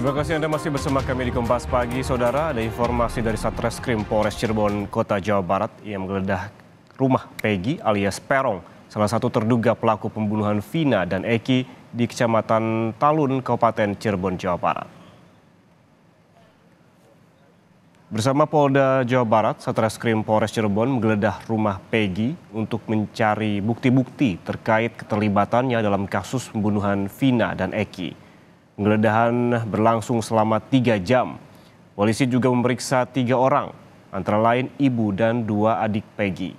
Terima kasih Anda masih bersama kami di Kompas Pagi, Saudara. Ada informasi dari Satreskrim Polres Cirebon, Kota Jawa Barat yang menggeledah rumah Pegi alias Perong, salah satu terduga pelaku pembunuhan Vina dan Eki di Kecamatan Talun, Kabupaten Cirebon, Jawa Barat. Bersama Polda Jawa Barat, Satreskrim Polres Cirebon menggeledah rumah Pegi untuk mencari bukti-bukti terkait keterlibatannya dalam kasus pembunuhan Vina dan Eki. Penggeledahan berlangsung selama 3 jam. Polisi juga memeriksa 3 orang, antara lain ibu dan 2 adik Pegi.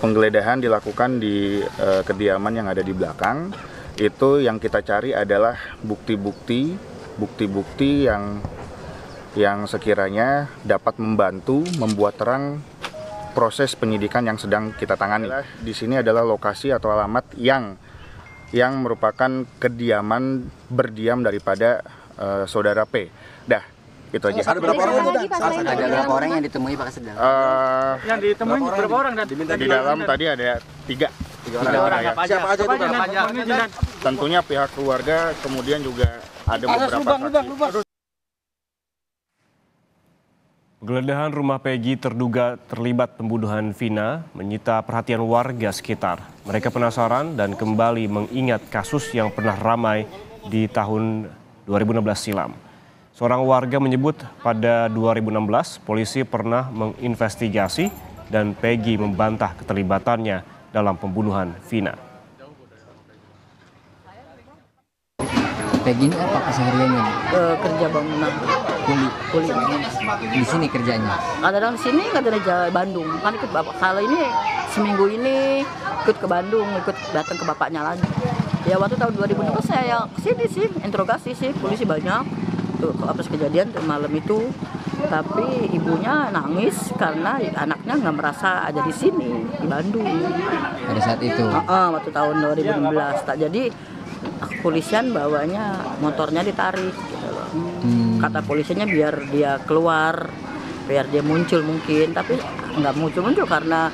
Penggeledahan dilakukan di kediaman yang ada di belakang. Itu yang kita cari adalah bukti-bukti yang sekiranya dapat membantu membuat terang proses penyidikan yang sedang kita tangani. Di sini adalah lokasi atau alamat yang merupakan kediaman berdiam daripada saudara P. Dah, itu aja. Ada berapa orang? Ada berapa orang yang ditemui Pak Sedang? Yang ditemui berapa orang? Di dalam tadi ada 3 orang. Siapa aja? Tentunya pihak keluarga, kemudian juga ada beberapa saksi. Penggeledahan rumah Pegi terduga terlibat pembunuhan Vina menyita perhatian warga sekitar. Mereka penasaran dan kembali mengingat kasus yang pernah ramai di tahun 2016 silam. Seorang warga menyebut pada 2016 polisi pernah menginvestigasi dan Pegi membantah keterlibatannya dalam pembunuhan Vina. Pegi ini apa kesehariannya? Kerja bangunan. Kuli di sini kerjanya. Kadang di sini, kadang di Bandung. Kan ikut bapak. Kalau ini seminggu ini ikut ke Bandung, ikut datang ke bapaknya lagi. Ya waktu tahun 2016 saya kesini sih, interogasi sih, polisi banyak. Tuh habis kejadian malam itu, tapi ibunya nangis karena anaknya nggak merasa ada di sini di Bandung. Pada saat itu. Waktu tahun 2016. Tak jadi kepolisian bawanya motornya ditarik. Kata polisinya biar dia keluar, biar dia muncul mungkin, tapi nggak muncul-muncul karena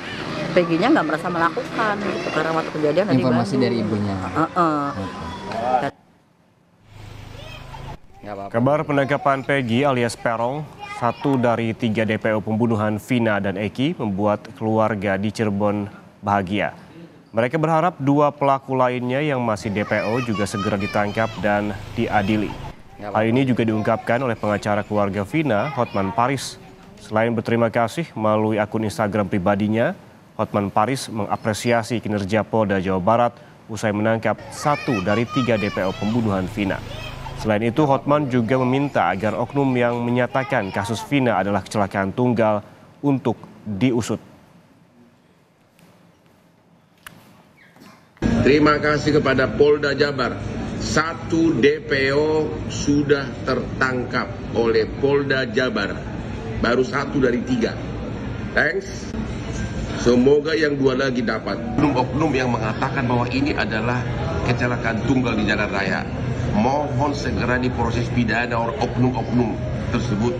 Pegi-nya nggak merasa melakukan. Gitu. Karena waktu kejadian informasi dari ibunya. Kabar penangkapan Pegi alias Perong, satu dari 3 DPO pembunuhan Vina dan Eki, membuat keluarga di Cirebon bahagia. Mereka berharap 2 pelaku lainnya yang masih DPO juga segera ditangkap dan diadili. Hal ini juga diungkapkan oleh pengacara keluarga Vina, Hotman Paris. Selain berterima kasih melalui akun Instagram pribadinya, Hotman Paris mengapresiasi kinerja Polda Jawa Barat usai menangkap 1 dari 3 DPO pembunuhan Vina. Selain itu, Hotman juga meminta agar oknum yang menyatakan kasus Vina adalah kecelakaan tunggal untuk diusut. Terima kasih kepada Polda Jabar. 1 DPO sudah tertangkap oleh Polda Jabar, baru 1 dari 3. Thanks. Semoga yang 2 lagi dapat. Oknum-oknum yang mengatakan bahwa ini adalah kecelakaan tunggal di jalan raya, mohon segera diproses pidana oknum-oknum tersebut.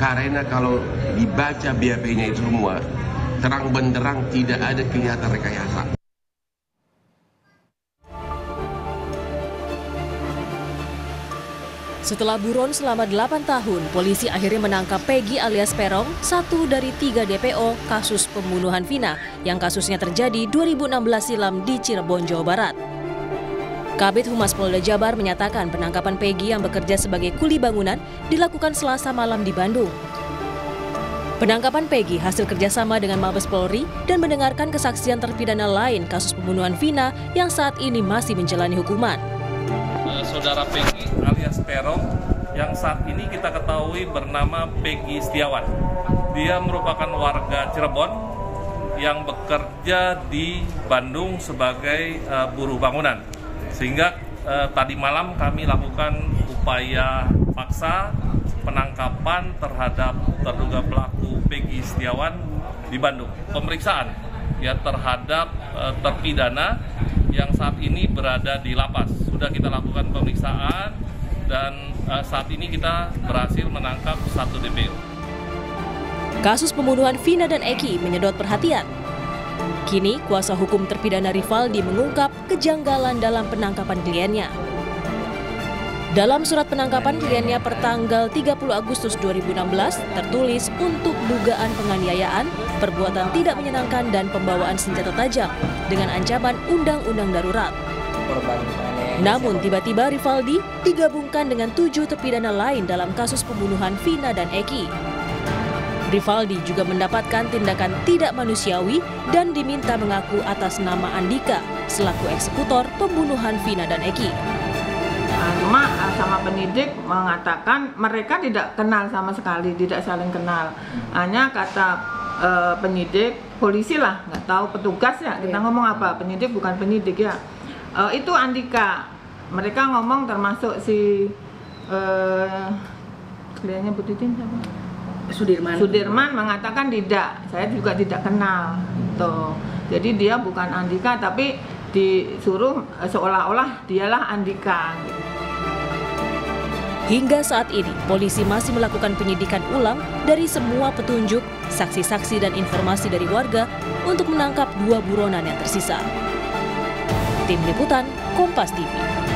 Karena kalau dibaca BAP-nya itu semua, terang benderang tidak ada kelihatan rekayasa. Setelah buron selama 8 tahun, polisi akhirnya menangkap Pegi alias Perong, 1 dari 3 DPO kasus pembunuhan Vina yang kasusnya terjadi 2016 silam di Cirebon, Jawa Barat. Kabit Humas Polda Jabar menyatakan penangkapan Pegi yang bekerja sebagai kuli bangunan dilakukan Selasa malam di Bandung. Penangkapan Pegi hasil kerjasama dengan Mabes Polri dan mendengarkan kesaksian terpidana lain kasus pembunuhan Vina yang saat ini masih menjalani hukuman. Saudara Pegi alias Perong yang saat ini kita ketahui bernama Pegi Istiawan. Dia merupakan warga Cirebon yang bekerja di Bandung sebagai buruh bangunan. Sehingga tadi malam kami lakukan upaya paksa penangkapan terhadap terduga pelaku Pegi Istiawan di Bandung. Pemeriksaan ya terhadap terpidana yang saat ini berada di Lapas. Sudah kita lakukan pemeriksaan dan saat ini kita berhasil menangkap 1 DPO. Kasus pembunuhan Vina dan Eki menyedot perhatian. Kini kuasa hukum terpidana Rivaldi mengungkap kejanggalan dalam penangkapan kliennya. Dalam surat penangkapan kliennya pertanggal 30 Agustus 2016 tertulis untuk dugaan penganiayaan, perbuatan tidak menyenangkan dan pembawaan senjata tajam dengan ancaman undang-undang darurat. Namun tiba-tiba Rivaldi digabungkan dengan 7 terpidana lain dalam kasus pembunuhan Vina dan Eki. Rivaldi juga mendapatkan tindakan tidak manusiawi dan diminta mengaku atas nama Andika selaku eksekutor pembunuhan Vina dan Eki. Cuma sama penyidik mengatakan mereka tidak kenal sama sekali, tidak saling kenal. Hanya kata penyidik, polisi lah, nggak tahu petugas ya, kita ngomong apa, penyidik bukan penyidik ya. Itu Andika, mereka ngomong termasuk si kliennya Budidin siapa? Sudirman. Sudirman mengatakan tidak, saya juga tidak kenal. Tuh. Jadi dia bukan Andika tapi disuruh seolah-olah dialah Andika. Hingga saat ini, polisi masih melakukan penyidikan ulang dari semua petunjuk, saksi-saksi dan informasi dari warga untuk menangkap 2 buronan yang tersisa. Tim Liputan, Kompas TV.